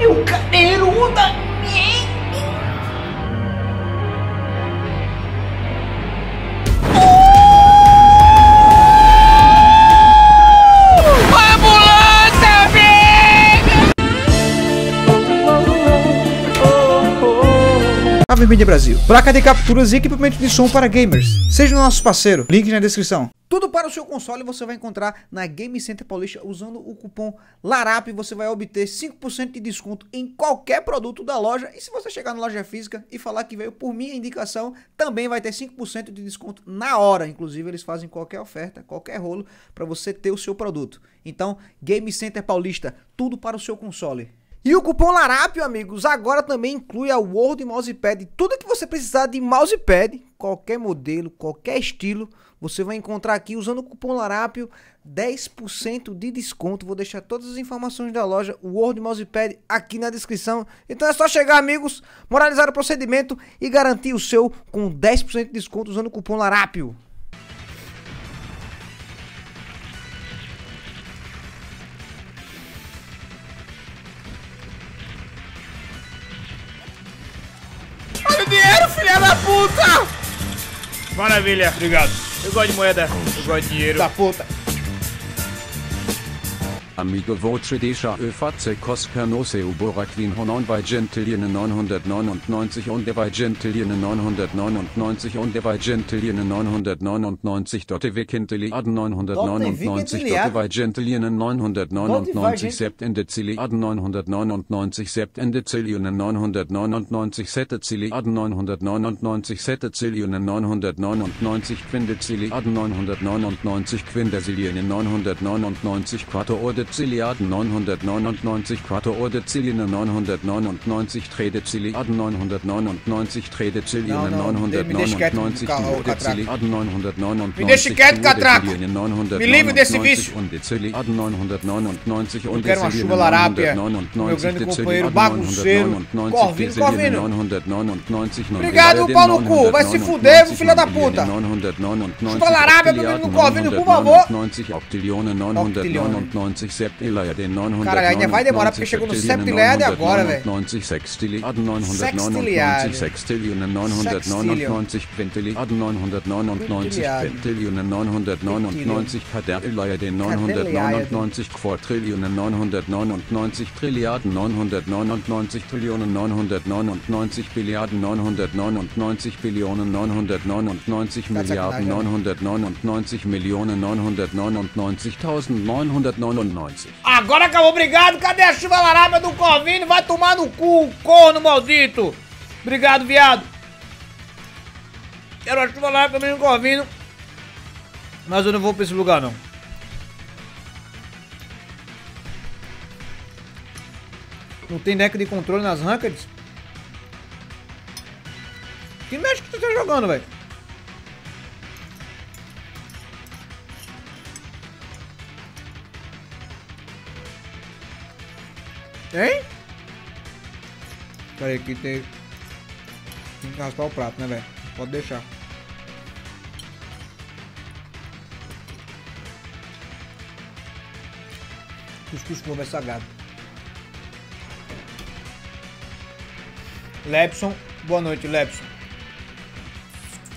Meu cabeluda. Avermedia Brasil, placa de capturas e equipamento de som para gamers. Seja o nosso parceiro, link na descrição. Tudo para o seu console você vai encontrar na Game Center Paulista usando o cupom LARAP. Você vai obter 5% de desconto em qualquer produto da loja. E se você chegar na loja física e falar que veio por minha indicação, também vai ter 5% de desconto na hora. Inclusive eles fazem qualquer oferta, qualquer rolo para você ter o seu produto. Então, Game Center Paulista, tudo para o seu console. E o cupom LARAP, amigos, agora também inclui a World Mouse Pad. Tudo que você precisar de mousepad, qualquer modelo, qualquer estilo, você vai encontrar aqui usando o cupom LARAP, 10% de desconto. Vou deixar todas as informações da loja World Mouse Pad aqui na descrição. Então é só chegar, amigos, moralizar o procedimento e garantir o seu com 10% de desconto usando o cupom LARAP. Puta! Maravilha, obrigado. Eu gosto de moeda, eu gosto de dinheiro. Da puta. Amigo, vou te deixar eu fazer cosca no seu buraquinho onde vai gentilina 999 onde vai gentilina 999 onde vai gentilina 999 dotte vai gentiliaden 999 dotte vai gentilina 999 sept ende ziliaden 999 sept ende ziliaden 999 sette ziliaden 999 sette ziliaden 999 quinde ziliaden 999 quinde ziliaden 999 quattro ordet Ziliaden 999 Quattro Ordet Ziline 999 Trede Ziliaden 999 Trede Ziline 999 Ordet Ziliaden 999 Me deixe quieto, catraco! Me livre desse vício! Eu quero uma chuva larápia, meu grande companheiro bagunceiro, Corvino, Corvino! Obrigado, pau no cu! Vai se fuder, filho da puta! Chuva larápia do menino Corvino, por favor! Caralho, ainda vai demorar porque chegou no septiléade agora, velho. Sextiliade 999 sextiliade 999 quintiliade 999 quintiliade 999 quadrilliade 999 quadrilliade 999 trilliade 999 trillione 999 billiarde 999 billionen 999 milliarden 999 millionen 999.999. Agora acabou, obrigado. Cadê a chuva larápia do Corvino? Vai tomar no cu, corno maldito. Obrigado, viado. Quero a chuva larápia do Corvino, mas eu não vou pra esse lugar, não. Não tem deck de controle nas rankeds? Que match que tu tá jogando, velho? Hein? Peraí, aqui tem... Tem que raspar o prato, né, velho? Pode deixar. Cuscuz com ovo é sagrado. Lepson, boa noite, Lepson.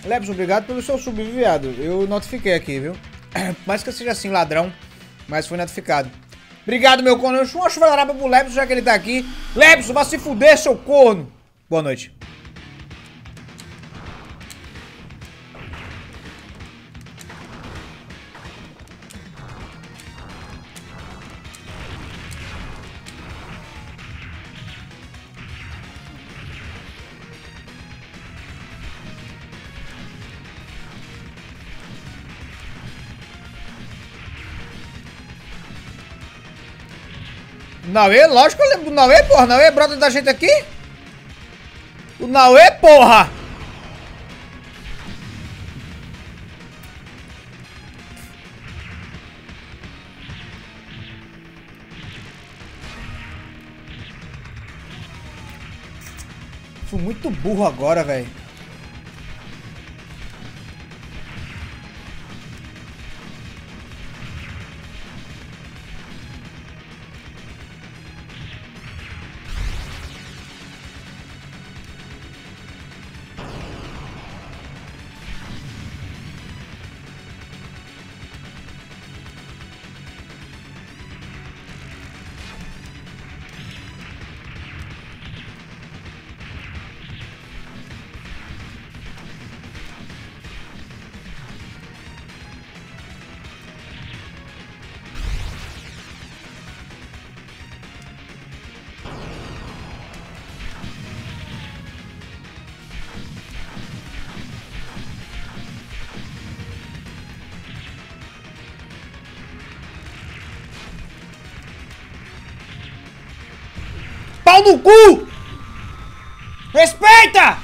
Lepson, obrigado pelo seu sub, viado. Eu notifiquei aqui, viu? Mais que eu seja assim, ladrão, mas foi notificado. Obrigado, meu corno. Uma chuva larápia pro Lepson, já que ele tá aqui. Lepson, vai se fuder, seu corno. Boa noite. Nauê, lógico que eu lembro do Nauê, porra. Nauê é brother da gente aqui. O Nauê, porra. Fui muito burro agora, velho. pau no cu! Respeita!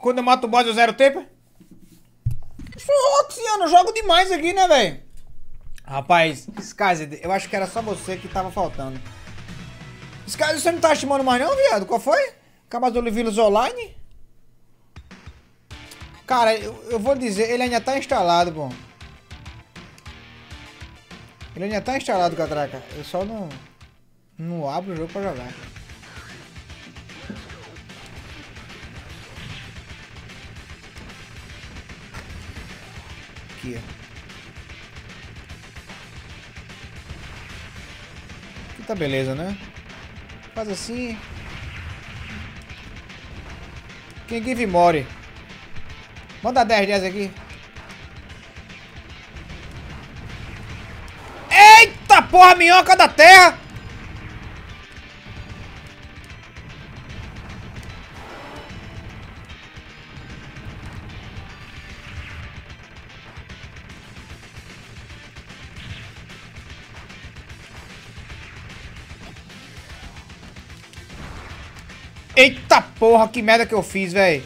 Quando eu mato o boss eu zero tempo? Foda-se, eu não jogo demais aqui, né, velho? Rapaz, Skyzer, eu acho que era só você que tava faltando. Skyzer, você não tá estimando mais não, viado? Qual foi? Cabas do Livilos Online? Cara, eu vou dizer, ele ainda tá instalado, bom. Ele ainda tá instalado, catraca. Eu só não abro o jogo pra jogar. Aqui, ó. Tá beleza, né? Faz assim. Quem give more? Manda 10 reais aqui. Eita porra, minhoca da terra! Eita porra, que merda que eu fiz, velho.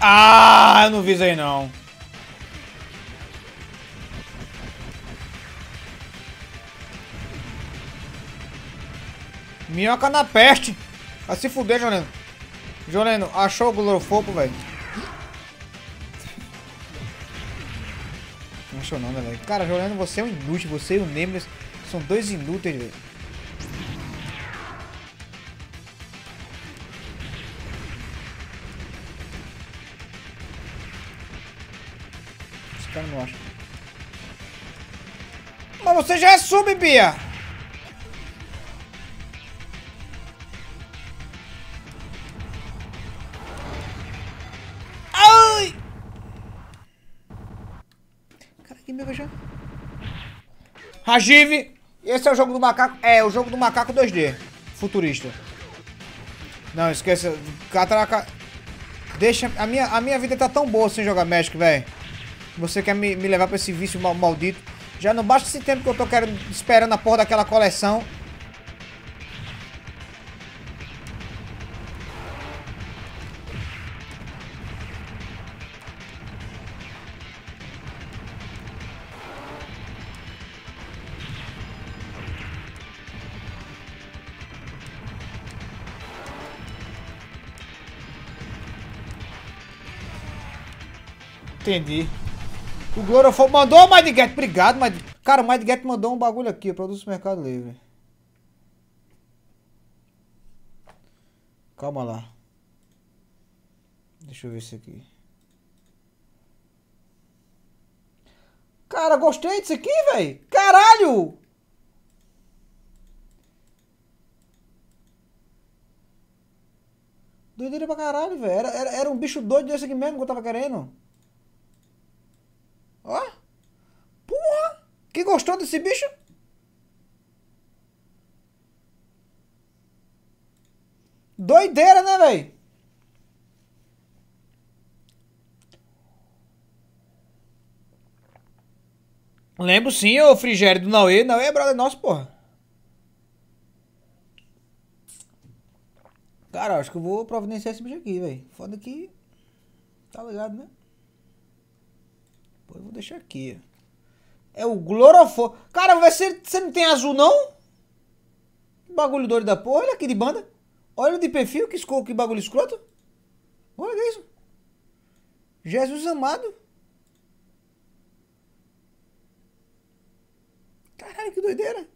Ah, eu não vi isso aí não. Minhoca na peste. Vai se fuder, Joleno. Joleno, achou o glorofofo, velho? Não achou não, né, velho? Cara, Joleno, você é um inútil. Você e o Nemesis são dois inúteis, velho. Esse cara não acha. Mas você já é sub, Bia. Rajiv, esse é o jogo do macaco. É, o jogo do macaco 2D. Futurista. Não, esqueça. Catraca. Deixa. A minha vida tá tão boa sem jogar Magic, velho. Você quer me levar pra esse vício maldito. Já não basta esse tempo que eu tô querendo, esperando a porra daquela coleção. Entendi. O Glorofo mandou o Mindgap. Obrigado, Mindgap. Cara, o Mindgap mandou um bagulho aqui. Produto do Mercado Livre. Calma lá. Deixa eu ver isso aqui. Cara, gostei disso aqui, velho. Caralho! Doideira pra caralho, velho. Era um bicho doido desse aqui mesmo que eu tava querendo. Ó, porra, quem gostou desse bicho? Doideira, né, velho? Lembro sim, o Frigério do Nauê. Nauê é brother nosso, porra. Cara, acho que eu vou providenciar esse bicho aqui, velho. Foda que... Tá ligado, né? Eu vou deixar aqui. É o Glorofo. Cara, vai ser, você não tem azul, não? Que bagulho doido da porra. Olha aqui de banda. Olha de perfil. Que bagulho escroto. Olha isso. Jesus amado. Caralho, que doideira.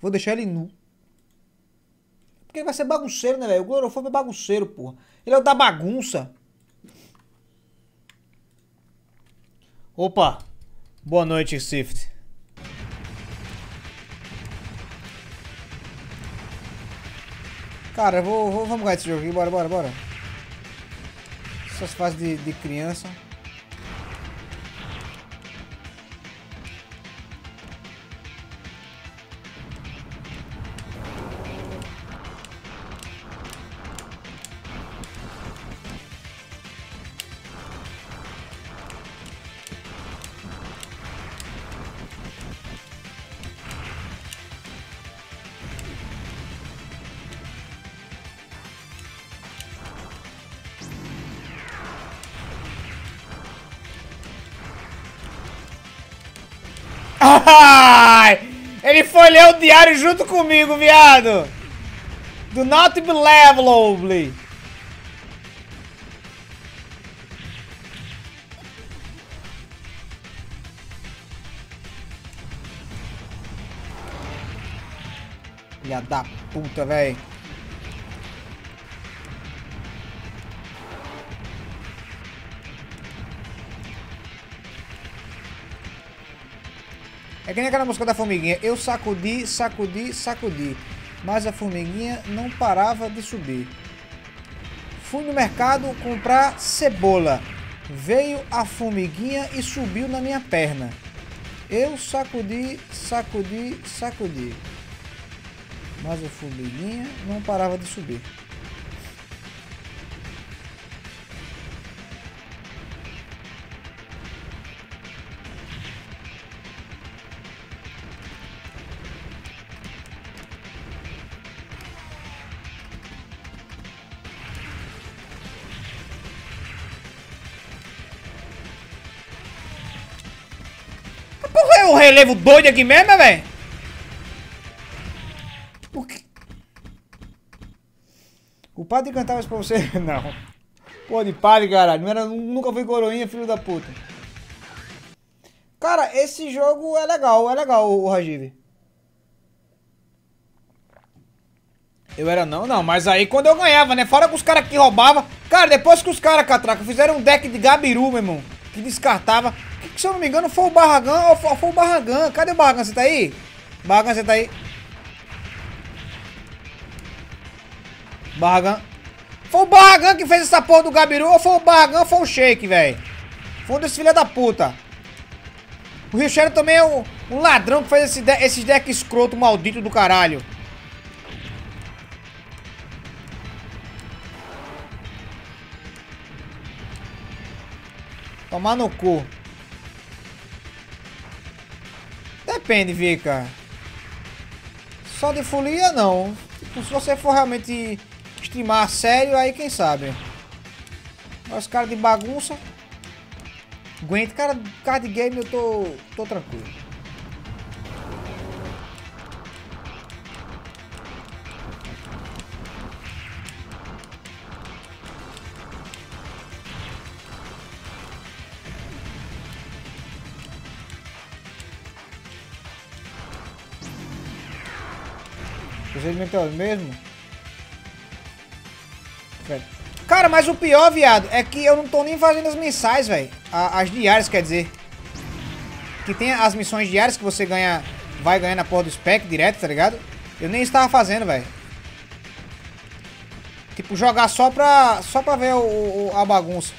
Vou deixar ele nu. Porque ele vai ser bagunceiro, né, velho? O Glorofo é bagunceiro, porra. Ele é o da bagunça. Opa, boa noite, Sift. Cara, eu vamos ganhar esse jogo aqui. Bora, bora, bora. Essas fases de criança. Ele foi ler o diário junto comigo, viado. Do not be levelable. Filha da puta, velho. É que nem aquela música da formiguinha. Eu sacudi, sacudi, sacudi. Mas a formiguinha não parava de subir. Fui no mercado comprar cebola. Veio a formiguinha e subiu na minha perna. Eu sacudi, sacudi, sacudi. Mas a formiguinha não parava de subir. Relevo doido aqui mesmo, velho. O padre cantava isso pra você? Não. Pô, de padre, caralho. Não era, nunca fui coroinha, filho da puta. Cara, esse jogo é legal, o Rajiv. Eu era não, mas aí quando eu ganhava, né? Fora que os caras que roubavam. Cara, depois que os caras, catraca, fizeram um deck de Gabiru, meu irmão. Que descartava. Se eu não me engano, foi o Barragan. Foi o Barragan. Cadê o Barragan? Você tá aí? Barragan, você tá aí? Barragan. Foi o Barragan que fez essa porra do Gabiru. Ou foi o Barragan, foi o Shake, velho. Foi um dos filha da puta. O Rio Shadow também é um ladrão que fez esses deck escroto maldito do caralho. Tomar no cu. Depende, Vika. Só de folia, não. Tipo, se você for realmente streamar a sério, aí quem sabe. Mas cara de bagunça. Aguenta, cara de game, eu tô tranquilo. Procedimento é o mesmo? Cara, mas o pior, viado, é que eu não tô nem fazendo as mensais, velho. As diárias, quer dizer. Que tem as missões diárias que você ganha, vai ganhar na porra do spec direto, tá ligado? Eu nem estava fazendo, velho. Tipo, jogar só pra ver a bagunça.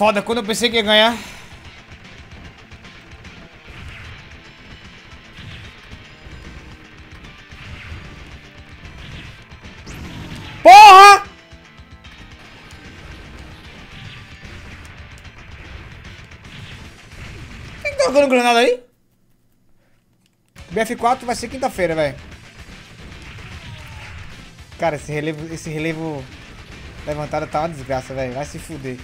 Foda, quando eu pensei que ia ganhar. Porra! Quem tá jogando granada aí? BF4 vai ser quinta-feira, velho. Cara, esse relevo levantado tá uma desgraça, velho. Vai se fuder.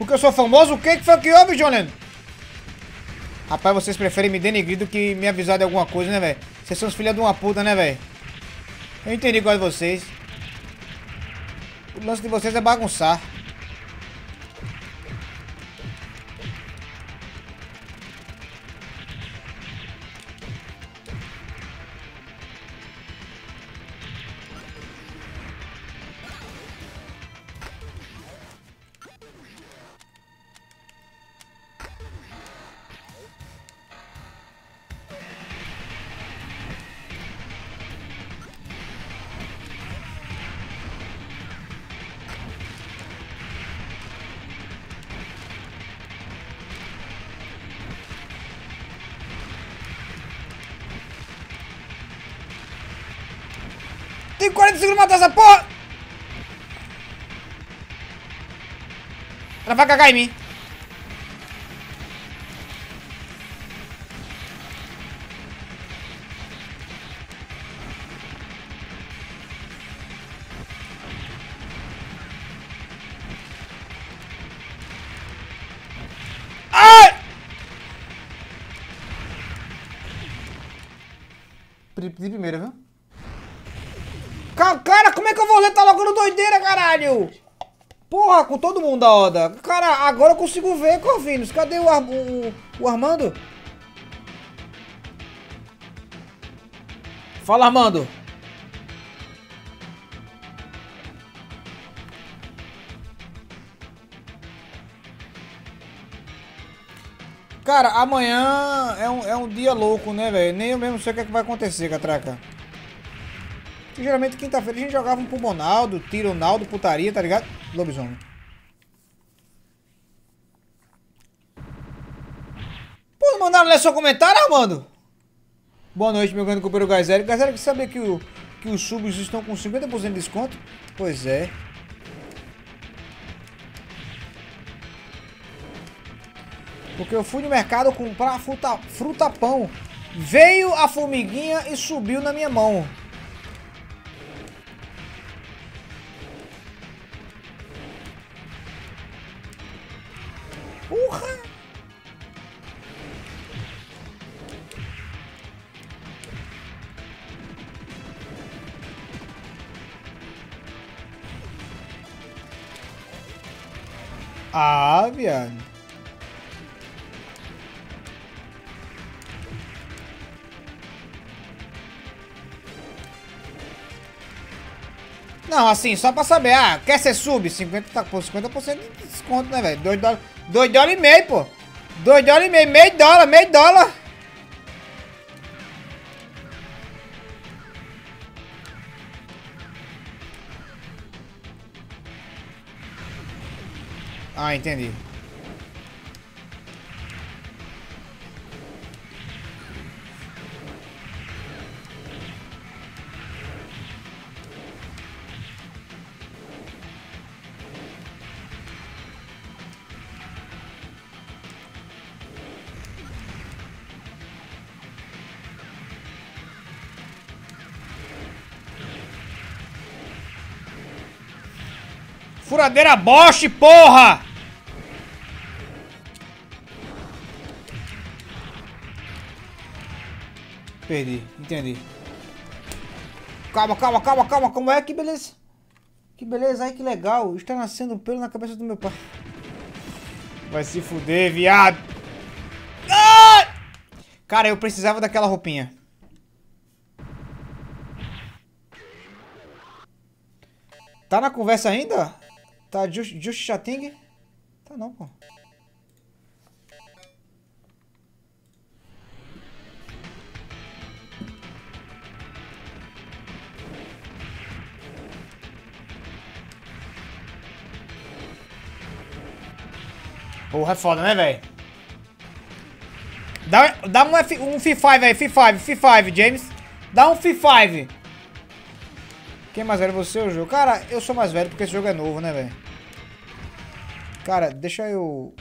Porque eu sou famoso? O que foi que houve, John Lennon? Rapaz, vocês preferem me denigrir do que me avisar de alguma coisa, né, velho? Vocês são os filhos de uma puta, né, velho? Eu entendi igual de vocês. O lance de vocês é bagunçar. Tem 40 segundos pra matar essa porra! Ela vai cagar em mim. Ai! De primeira, viu? Cara, como é que eu vou ler? Tá logando doideira, caralho! Porra, com todo mundo da Oda. Cara, agora eu consigo ver, Corvinos. Cadê o Armando? Fala, Armando. Cara, amanhã é um dia louco, né, velho? Nem eu mesmo sei o que, é que vai acontecer, catraca. Geralmente quinta-feira a gente jogava um Pulmonaldo, Tironaldo, putaria, tá ligado? Lobisomem. Pô, não mandaram ler seu comentário, Armando? Boa noite, meu grande companheiro Gazélio. Gazélio, que saber que os subs estão com 50% de desconto? Pois é. Porque eu fui no mercado comprar fruta-pão. Veio a formiguinha e subiu na minha mão. Porra! Ah, viado. Não, assim, só pra saber. Ah, quer ser sub? 50% de desconto, né, velho? $2,5, pô. $2,5, meio dólar. Ah, entendi. Furadeira Bosch, porra! Perdi, entendi. Calma, como é? Que beleza. Que beleza, ai que legal. Está nascendo um pelo na cabeça do meu pai. Vai se fuder, viado. Ah! Cara, eu precisava daquela roupinha. Tá na conversa ainda? Tá just chatting? Tá não, pô. Porra, é foda, né, velho? Dá um F5 aí, F5, James. Dá um F5. Quem é mais velho, você ou o jogo? Cara, eu sou mais velho porque esse jogo é novo, né, velho? Cara, deixa eu...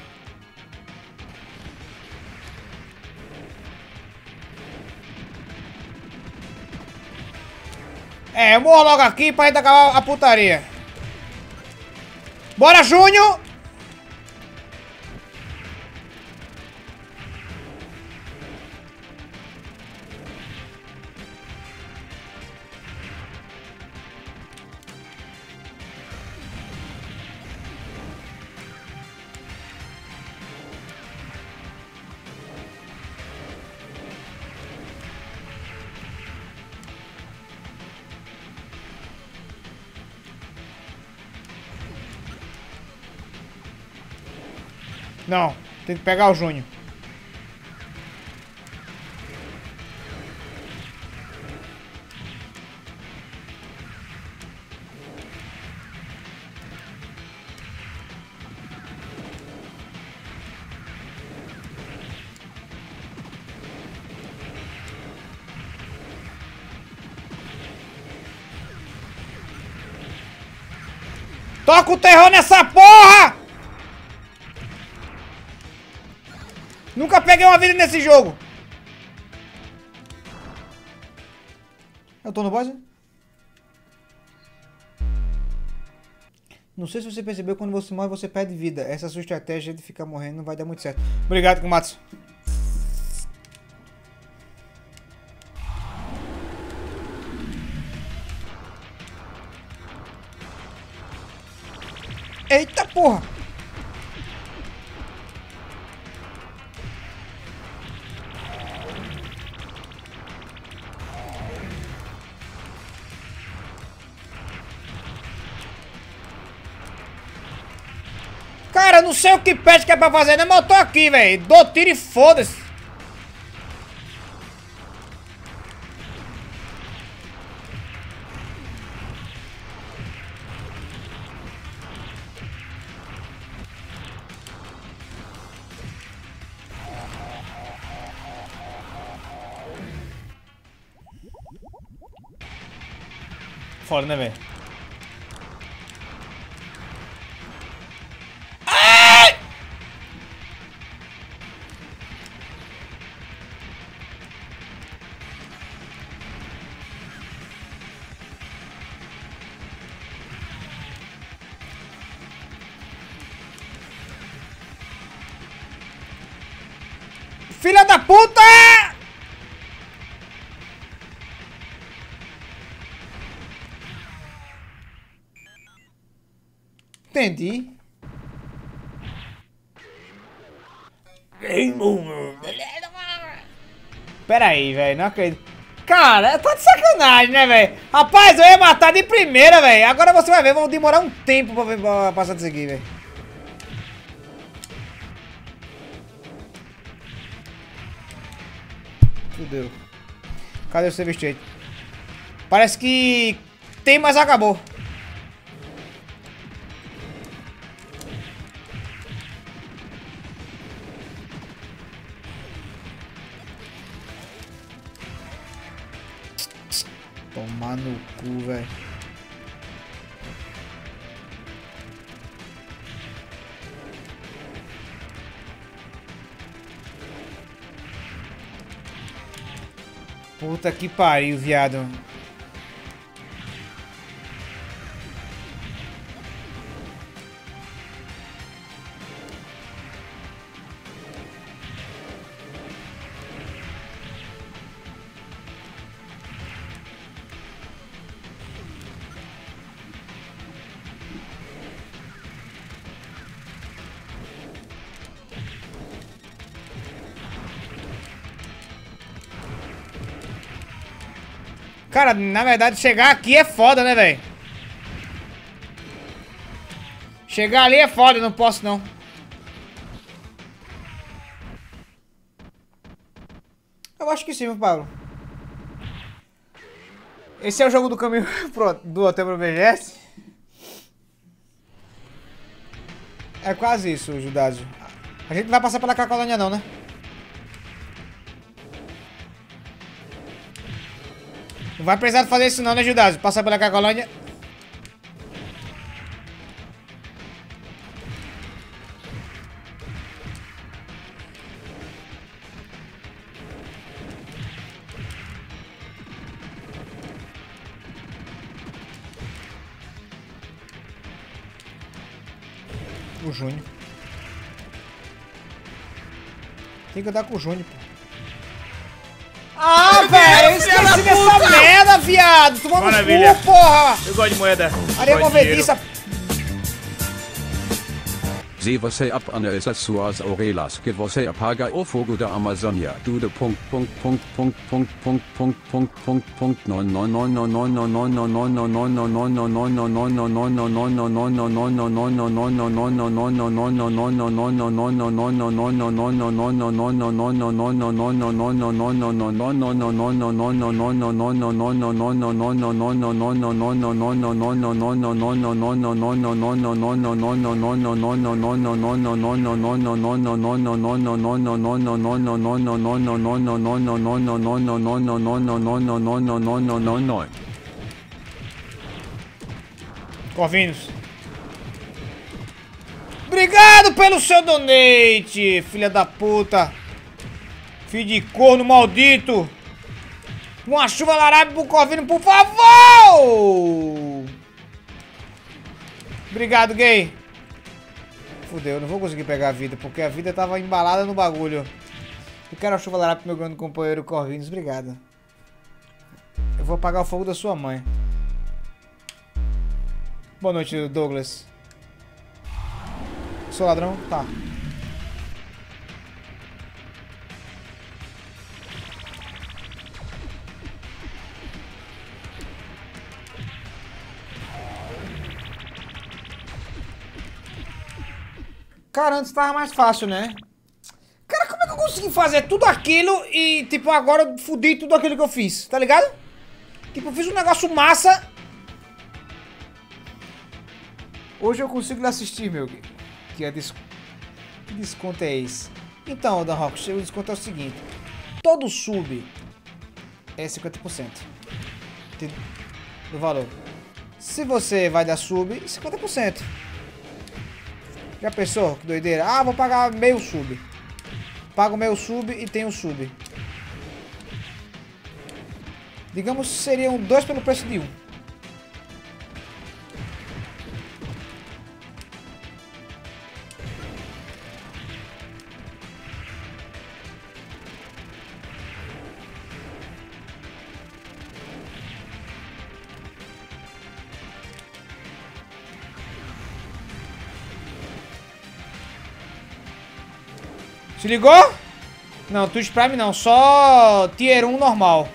É, eu morro logo aqui pra gente acabar a putaria. Bora, Júnior! Não, tem que pegar o Júnior. Toca o terror nessa porra! Nunca peguei uma vida nesse jogo. Eu tô no boss? Não sei se você percebeu, quando você morre, você perde vida. Essa sua estratégia de ficar morrendo não vai dar muito certo. Obrigado, Kumatsu. Eita porra! Cara, eu não sei o que pede que é pra fazer, né? Mas eu tô aqui, velho. Dou tiro e foda-se. Fora, né, velho? Ai! Filha da puta! Entendi. Pera aí, velho. Não acredito. Cara, tá de sacanagem, né, velho? Rapaz, eu ia matar de primeira, velho. Agora você vai ver. Vão demorar um tempo pra passar disso aqui, velho. Fudeu. Cadê o serviço direito? Parece que tem, mas acabou. Tomar no cu, velho. Puta que pariu, viado. Cara, na verdade, chegar aqui é foda, né, velho? Chegar ali é foda, não posso, não. Eu acho que sim, meu Paulo. Esse é o jogo do caminho do hotel pro BGS? É quase isso, Judásio. A gente não vai passar pela Cacolônia, não, né? Não vai precisar fazer isso não, né, Judásio? Passar pela Cacolônia. O Júnior. Tem que andar com o Júnior, pô. Ah, velho, eu esqueci dessa merda, viado. Tomando maravilha. Cu, porra. Eu gosto de moeda. Areia movediça. se você apanha essas suas orelhas que você apaga o fogo da Amazônia. Tudo não. Corvinos, obrigado pelo seu donate, filha da puta, filho de corno maldito. Uma chuva laranja pro Corvino, por favor. Obrigado, gay. Fudeu, eu não vou conseguir pegar a vida, porque a vida tava embalada no bagulho. Eu quero a chuva laranja pro meu grande companheiro Corvinos, obrigado. Eu vou apagar o fogo da sua mãe. Boa noite, Douglas. Sou ladrão? Tá. Cara, antes tava mais fácil, né? Cara, como é que eu consegui fazer tudo aquilo e, tipo, agora fudi tudo aquilo que eu fiz, tá ligado? Tipo, eu fiz um negócio massa. Hoje eu consigo lhe assistir, meu. Que é que desconto é esse? Então, Dan Rock, o desconto é o seguinte. Todo sub é 50% do valor. Se você vai dar sub, 50%. Já pensou? Que doideira. Ah, vou pagar meio sub. Pago meio sub e tenho sub. Digamos que seriam dois pelo preço de um. Se ligou? Não, Twitch Prime não, só Tier 1 normal.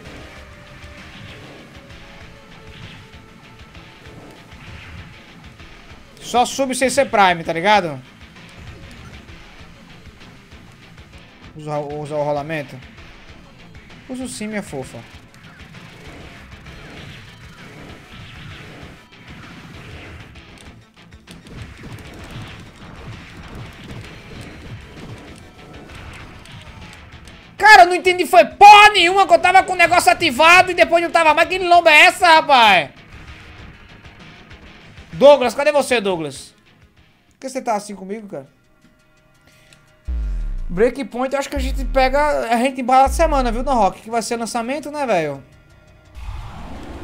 Só sub sem ser Prime, tá ligado? Usa o rolamento? Uso sim, minha fofa. Cara, eu não entendi, foi porra nenhuma que eu tava com o negócio ativado e depois não tava mais. Que lomba é essa, rapaz? Douglas, cadê você, Douglas? Por que você tá assim comigo, cara? Breakpoint, eu acho que a gente pega, a gente embala de semana, viu, Dan Rock? Que vai ser lançamento, né, velho?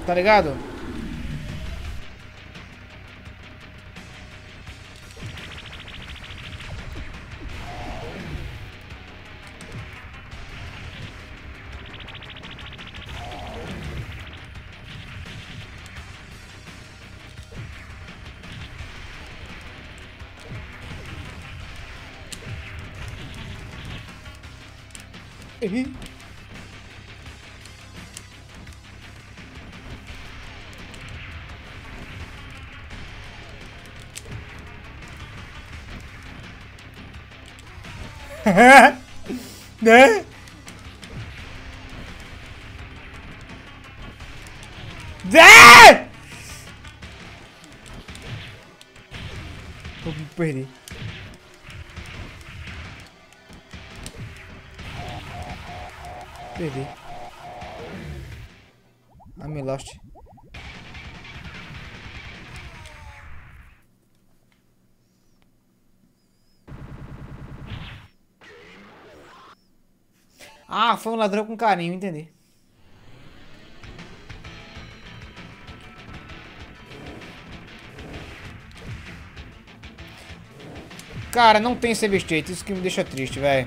Tá ligado? Né? Vou me perder. Perdi. I'm lost. Ah, foi um ladrão com carinho, entendi. Cara, não tem save state, isso que me deixa triste, velho.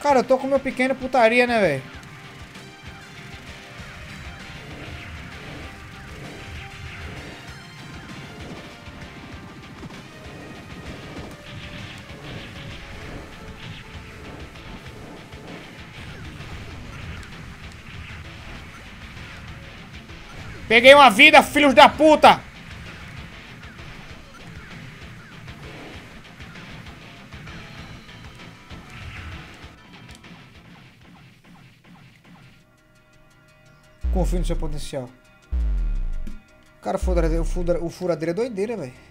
Cara, eu tô com meu pequeno putaria, né, velho? Peguei uma vida, filhos da puta! Confio no seu potencial. Cara, o furadeiro é doideira, velho.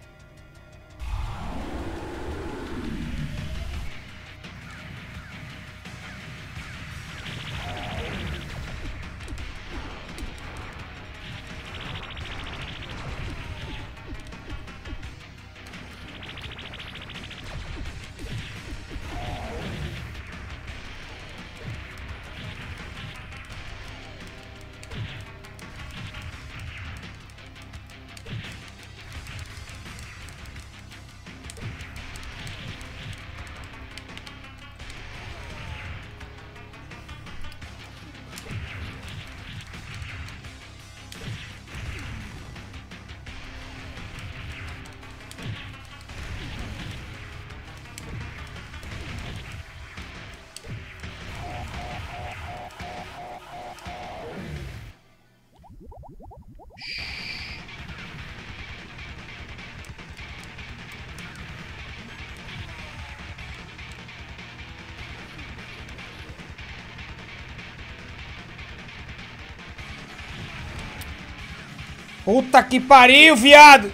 Puta que pariu, viado!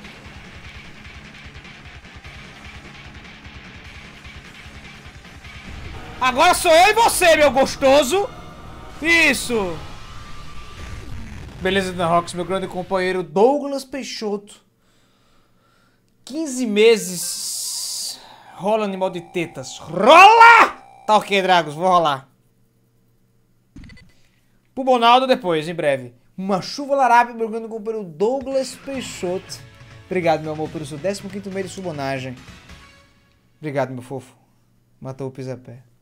Agora sou eu e você, meu gostoso! Isso! Beleza, Dan Rox, meu grande companheiro Douglas Peixoto. 15 meses. Rola, animal de tetas. Rola! Tá ok, Dragos, vou rolar. Pro Bonaldo depois, em breve. Uma chuva larápia, meu grande companheiro Douglas Peixoto. Obrigado, meu amor, pelo seu 15º mês de subonagem. Obrigado, meu fofo. Matou o pisapé.